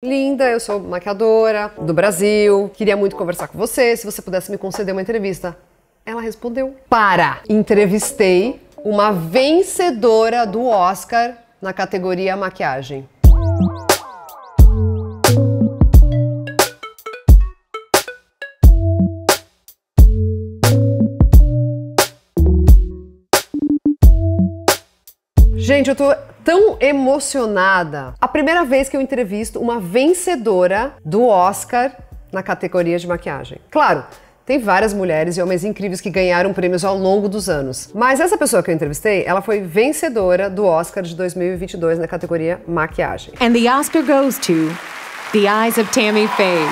Linda, eu sou maquiadora do Brasil, queria muito conversar com você, se você pudesse me conceder uma entrevista. Ela respondeu, para! Entrevistei uma vencedora do Oscar na categoria maquiagem. Gente, eu tô tão emocionada. A primeira vez que eu entrevisto uma vencedora do Oscar na categoria de maquiagem. Claro, tem várias mulheres e homens incríveis que ganharam prêmios ao longo dos anos. Mas essa pessoa que eu entrevistei, ela foi vencedora do Oscar de 2022 na categoria maquiagem. And the Oscar goes to The Eyes of Tammy Faye.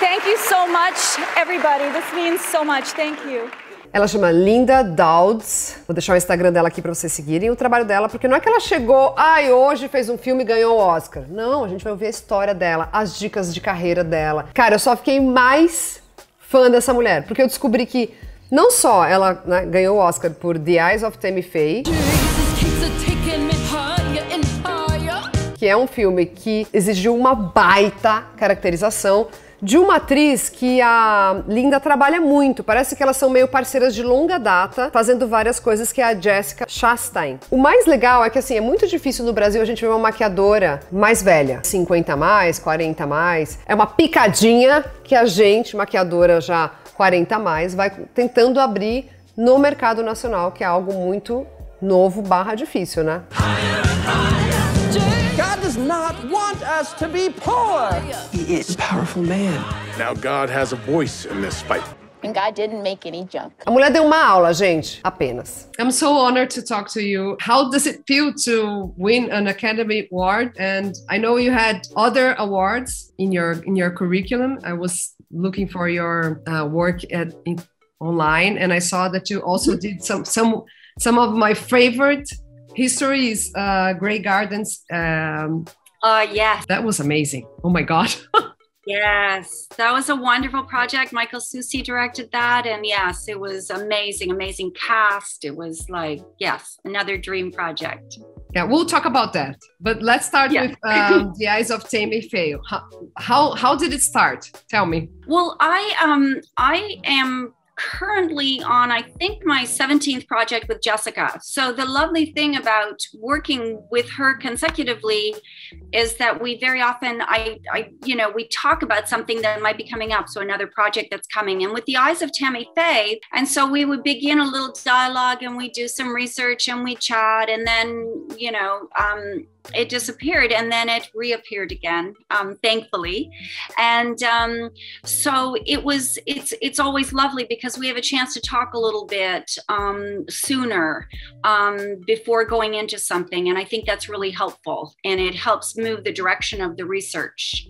Thank you so much, everybody. This means so much. Thank you. Ela chama Linda Dowds, vou deixar o Instagram dela aqui pra vocês seguirem o trabalho dela, porque não é que ela chegou, ai, hoje fez um filme e ganhou o Oscar. Não, a gente vai ouvir a história dela, as dicas de carreira dela. Cara, eu só fiquei mais fã dessa mulher, porque eu descobri que não só ela ganhou o Oscar por The Eyes of Tammy Faye, que é um filme que exigiu uma baita caracterização, de uma atriz que a Linda trabalha muito, parece que elas são meio parceiras de longa data, fazendo várias coisas, que é a Jessica Chastain. O mais legal é que, assim, é muito difícil no Brasil a gente ver uma maquiadora mais velha, 50 a mais, 40 a mais, é uma picadinha que a gente, maquiadora já 40 a mais, vai tentando abrir no mercado nacional, que é algo muito novo barra difícil, né? God does not want us to be poor. He is a powerful man. Now God has a voice in this fight. And God didn't make any junk. A mulher deu uma aula, gente, apenas. I'm so honored to talk to you. How does it feel to win an Academy Award? And I know you had other awards in your curriculum. I was looking for your work online, and I saw that you also did some of my favorite histories, Grey Gardens. Yes. That was amazing. Oh my God. Yes, that was a wonderful project. Michael Susi directed that. And yes, it was amazing, amazing cast. It was like, yes, another dream project. Yeah, we'll talk about that. But let's start with The Eyes of Tammy Faye. How did it start? Tell me. Well, I am currently on, I think, my 17th project with Jessica. So the lovely thing about working with her consecutively is that we very often, we talk about something that might be coming up. So another project that's coming, and with The Eyes of Tammy Faye. And so we would begin a little dialogue and we do some research and we chat, and then, it disappeared and then it reappeared again, thankfully. And so it's always lovely because we have a chance to talk a little bit sooner before going into something. And I think that's really helpful. And it helps move the direction of the research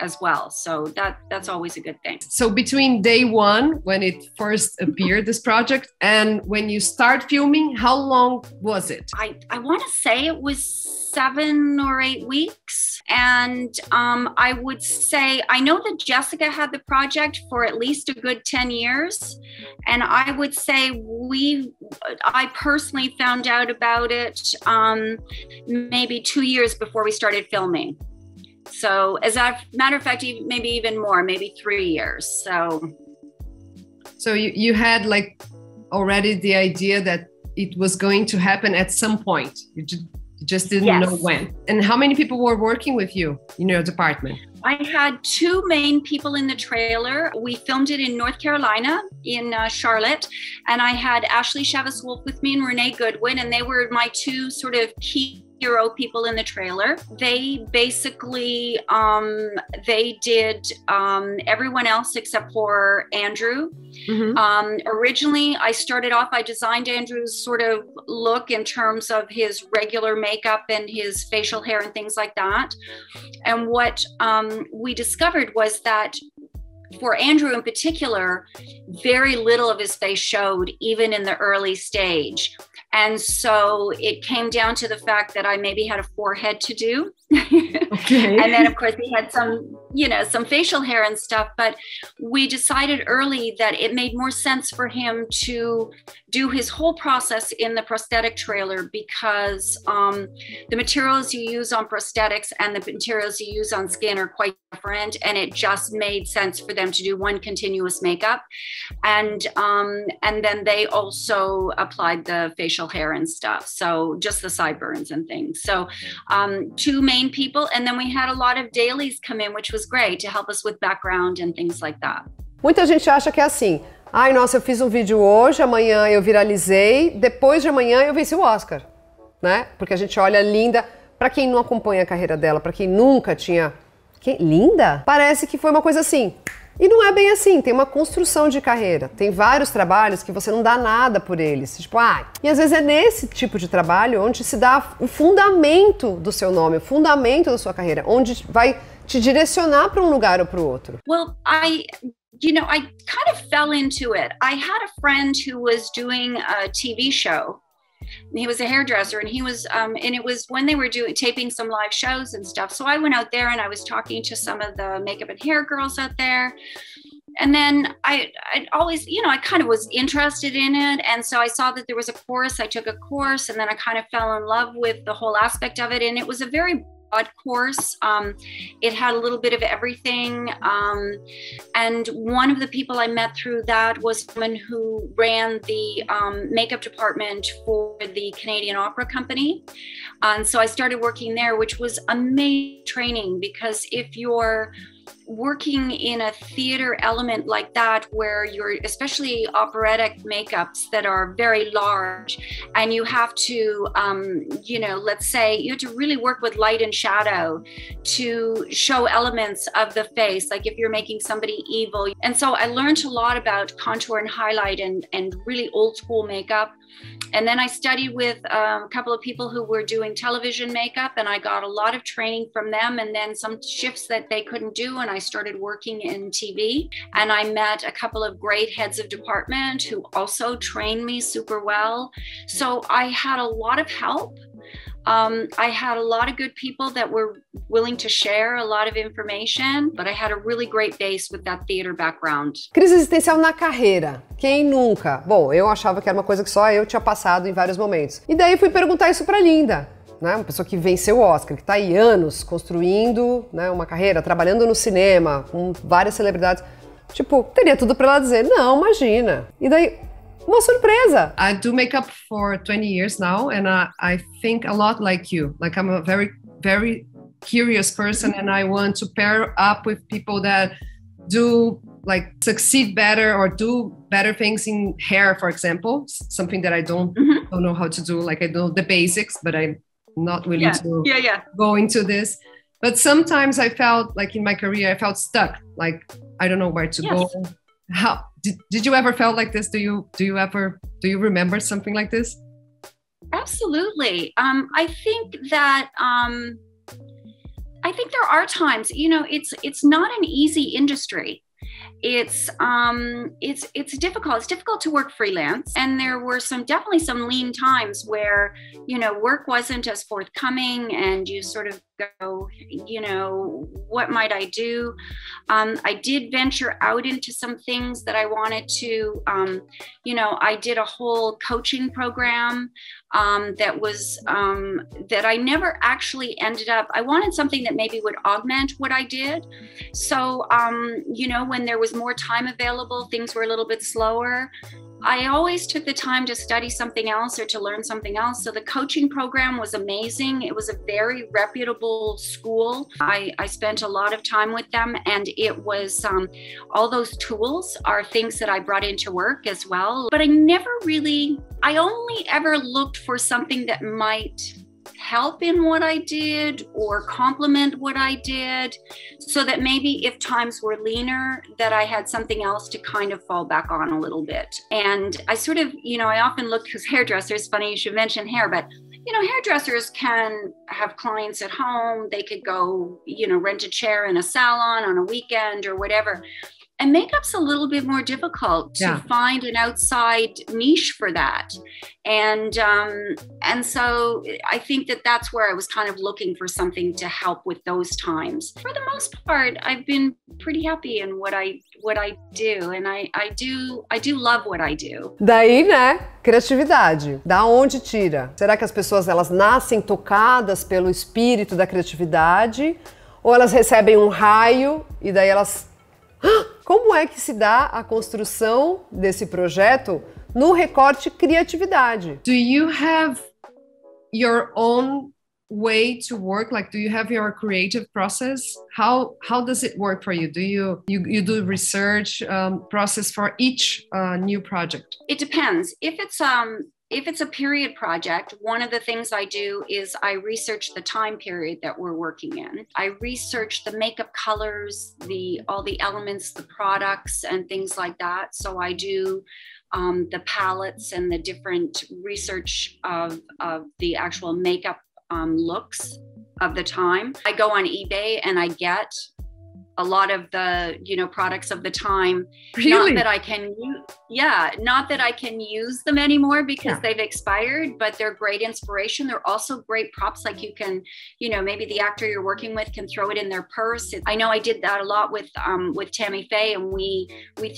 as well. So that's always a good thing. So between day one, when it first appeared, this project, and when you start filming, how long was it? I want to say it was 7 or 8 weeks. And I would say, I know that Jessica had the project for at least a good 10 years. And I would say I personally found out about it maybe 2 years before we started filming. So as a matter of fact, maybe even more, maybe 3 years. So you had like already the idea that it was going to happen at some point. You just didn't know when. And how many people were working with you in your department? I had two main people in the trailer. We filmed it in North Carolina, in Charlotte, and I had Ashley Chavis Wolf with me and Renee Goodwin, and they were my two sort of key hero people in the trailer. They basically, they did everyone else except for Andrew. Mm-hmm. Originally, I started off, I designed Andrew's sort of look in terms of his regular makeup and his facial hair and things like that. And what we discovered was that for Andrew in particular, very little of his face showed even in the early stage. And so it came down to the fact that I maybe had a forehead to do. Okay. And then, of course, we had some, you know, some facial hair and stuff. But we decided early that it made more sense for him to do his whole process in the prosthetic trailer, because the materials you use on prosthetics and the materials you use on skin are quite different. And it just made sense for them to do one continuous makeup. And then they also applied the facial hair and stuff, so just the sideburns and things. So two main people, and then we had a lot of dailies come in, which was great to help us with background and things like that. Muita gente acha que é assim: ai, nossa, eu fiz vídeo hoje, amanhã eu viralizei, depois de amanhã eu venci o Oscar, né? Porque a gente olha Linda, para quem não acompanha a carreira dela, para quem nunca tinha Linda, parece que foi uma coisa assim. E não é bem assim, tem uma construção de carreira. Tem vários trabalhos que você não dá nada por eles. Tipo, ah, e às vezes é nesse tipo de trabalho onde se dá o fundamento do seu nome, o fundamento da sua carreira, onde vai te direcionar para lugar ou para o outro. Well, I kind of fell into it. I had a friend who was doing a TV show. He was a hairdresser, and he was, and it was when they were taping some live shows and stuff. So I went out there and I was talking to some of the makeup and hair girls out there. And then I always, you know, I kind of was interested in it. And so I saw that there was a course, I took a course, and then I kind of fell in love with the whole aspect of it. And it was a very broad course. It had a little bit of everything. And one of the people I met through that was someone who ran the makeup department for the Canadian Opera Company. And so I started working there, which was amazing training, because if you're working in a theater element like that, where you're, especially operatic makeups that are very large, and you have to, you know, let's say you have to really work with light and shadow to show elements of the face, like if you're making somebody evil. And so I learned a lot about contour and highlight and really old school makeup. And then I studied with a couple of people who were doing television makeup, and I got a lot of training from them, and then some shifts that they couldn't do. And I started working in TV, and I met a couple of great heads of department who also trained me super well. So I had a lot of help. I had a lot of good people that were willing to share a lot of information, but I had a really great base with that theater background. Crise existencial na carreira. Quem nunca? Bom, eu achava que era uma coisa que só eu tinha passado em vários momentos. E daí fui perguntar isso pra Linda, né? Uma pessoa que venceu o Oscar, que tá aí anos construindo, né, uma carreira, trabalhando no cinema, com várias celebridades. Tipo, teria tudo pra ela dizer, não, imagina. E daí... Uma surpresa. I do makeup for 20 years now, and I think a lot like you. Like, I'm a very, very curious person, and I want to pair up with people that do, like, succeed better or do better things in hair, for example. Something that I don't know how to do. Like, I know the basics, but I'm not willing to go into this. But sometimes I felt, like, in my career, I felt stuck. Like, I don't know where to go. How did you ever feel like this? Do you remember something like this? Absolutely. I think that I think there are times, you know, it's not an easy industry. It's difficult. It's difficult to work freelance. And there were definitely some lean times where, you know, work wasn't as forthcoming, and you sort of go, you know, what might I do? I did venture out into some things that I wanted to, you know, I did a whole coaching program that was, that I never actually ended up, I wanted something that maybe would augment what I did. So, you know, when there was more time available, things were a little bit slower. I always took the time to study something else or to learn something else. So the coaching program was amazing. It was a very reputable school. I spent a lot of time with them, and it was, all those tools are things that I brought into work as well. But I never really, I only ever looked for something that might help in what I did or complement what I did, so that maybe if times were leaner, that I had something else to kind of fall back on a little bit. And I sort of, you know, I often look, because hairdressers, funny you should mention hair, but you know, hairdressers can have clients at home. They could go, you know, rent a chair in a salon on a weekend or whatever. And makeup's a little bit more difficult to find an outside niche for that. And so I think that that's where I was kind of looking for something to help with those times. For the most part, I've been pretty happy in what I do. And I do love what I do. Daí, né? Criatividade. Da onde tira? Será que as pessoas, elas nascem tocadas pelo espírito da criatividade? Ou elas recebem um raio e daí elas... Como é que se dá a construção desse projeto no recorte criatividade? Do you have your own way to work? Like, do you have your creative process? How does it work for you? Do you do research process for each new project? It depends. If it's a period project, one of the things I do is I research the time period that we're working in. I research the makeup colors, all the elements, the products and things like that. So I do the palettes and the different research of the actual makeup looks of the time. I go on eBay and I get a lot of the, products of the time. Really? Not that I can use, not that I can use them anymore because they've expired, but they're great inspiration. They're also great props. Like you can, maybe the actor you're working with can throw it in their purse. I know I did that a lot with Tammy Faye, and we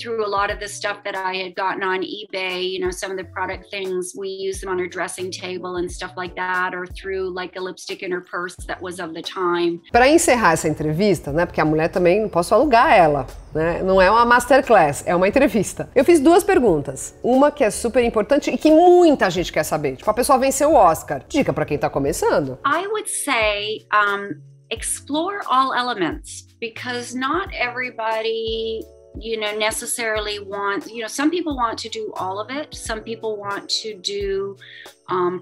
threw a lot of the stuff that I had gotten on eBay, some of the product things, we used them on her dressing table and stuff like that, or threw like a lipstick in her purse that was of the time. Para encerrar essa entrevista, né, porque a mulher também não posso alugar ela, né? Não é uma masterclass, é uma entrevista. Eu fiz duas perguntas, uma que é super importante e que muita gente quer saber. Tipo, a pessoa venceu o Oscar. Dica para quem tá começando. I would say explore all elements, because not everybody necessarily want, some people want to do all of it. Some people want to do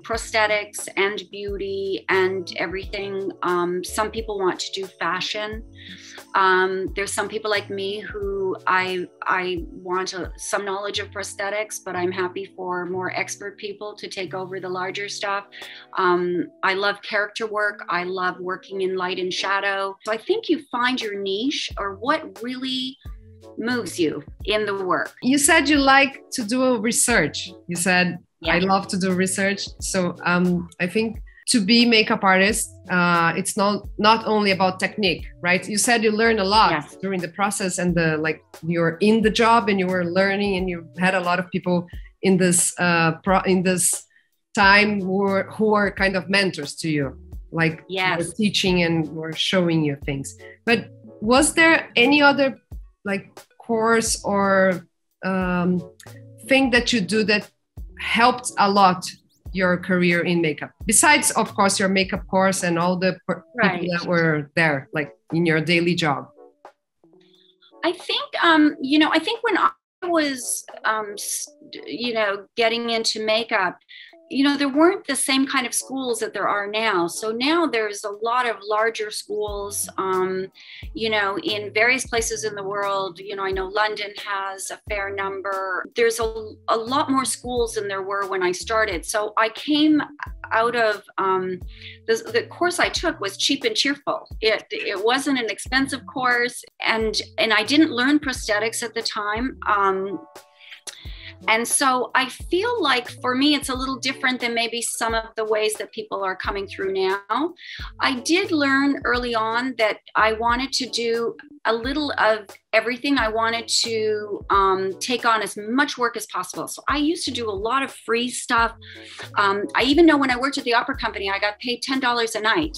prosthetics and beauty and everything. Some people want to do fashion. There's some people like me who I want some knowledge of prosthetics, but I'm happy for more expert people to take over the larger stuff. I love character work. I love working in light and shadow. So I think you find your niche or what really moves you in the work. You said you like to do research. You said, I love to do research. So I think to be makeup artist, it's not only about technique, right? You said you learn a lot during the process and you're in the job and you were learning and you had a lot of people in this time who were kind of mentors to you, were teaching and were showing you things. But was there any other course or thing that you do that helped a lot your career in makeup? Besides, of course, your makeup course and all the people that were there, in your daily job. I think, I think when I was, getting into makeup, there weren't the same kind of schools that there are now. So now there's a lot of larger schools, in various places in the world. I know London has a fair number. There's a lot more schools than there were when I started. So I came out of the course I took was cheap and cheerful. It wasn't an expensive course. And I didn't learn prosthetics at the time. And so I feel like for me, it's a little different than maybe some of the ways that people are coming through now. I did learn early on that I wanted to do a little of everything. I wanted to take on as much work as possible. So I used to do a lot of free stuff. I even know when I worked at the opera company, I got paid $10 a night.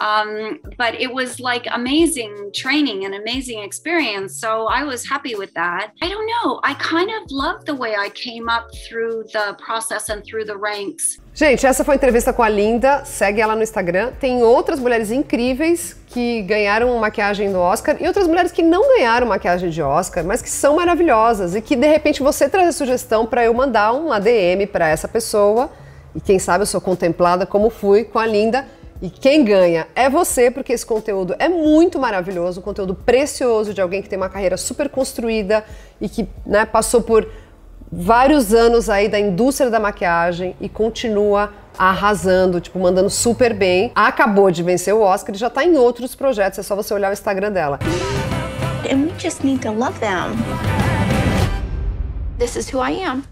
But it was amazing training and amazing experience. So I was happy with that. I don't know. I kind of love the way I came up through the process and through the ranks. Gente, essa foi a entrevista com a Linda, segue ela no Instagram. Tem outras mulheres incríveis que ganharam maquiagem no Oscar e outras mulheres que não ganharam maquiagem de Oscar, mas que são maravilhosas e que de repente você traz a sugestão para eu mandar um ADM para essa pessoa e quem sabe eu sou contemplada como fui com a Linda. E quem ganha é você, porque esse conteúdo é muito maravilhoso, um conteúdo precioso de alguém que tem uma carreira super construída e que passou por vários anos aí da indústria da maquiagem e continua arrasando, mandando super bem. Acabou de vencer o Oscar e já tá em outros projetos, é só você olhar o Instagram dela. and we just need to love them. This is who I am.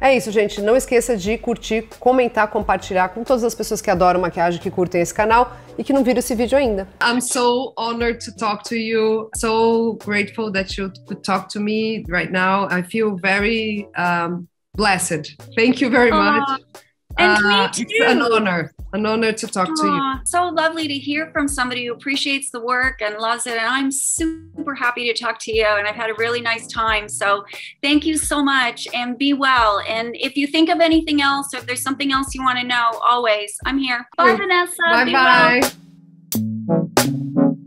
É isso, gente. Não esqueça de curtir, comentar, compartilhar com todas as pessoas que adoram maquiagem, que curtem esse canal e que não viram esse vídeo ainda. I'm so honored to talk to you. So grateful that you could talk to me right now. I feel very blessed. Thank you very much. And me too. It's an honor to talk to you. So lovely to hear from somebody who appreciates the work and loves it. And I'm super happy to talk to you. And I've had a really nice time. So thank you so much and be well. And if you think of anything else, or if there's something else you want to know, always, I'm here. Bye, Vanessa. Bye-bye. Be well.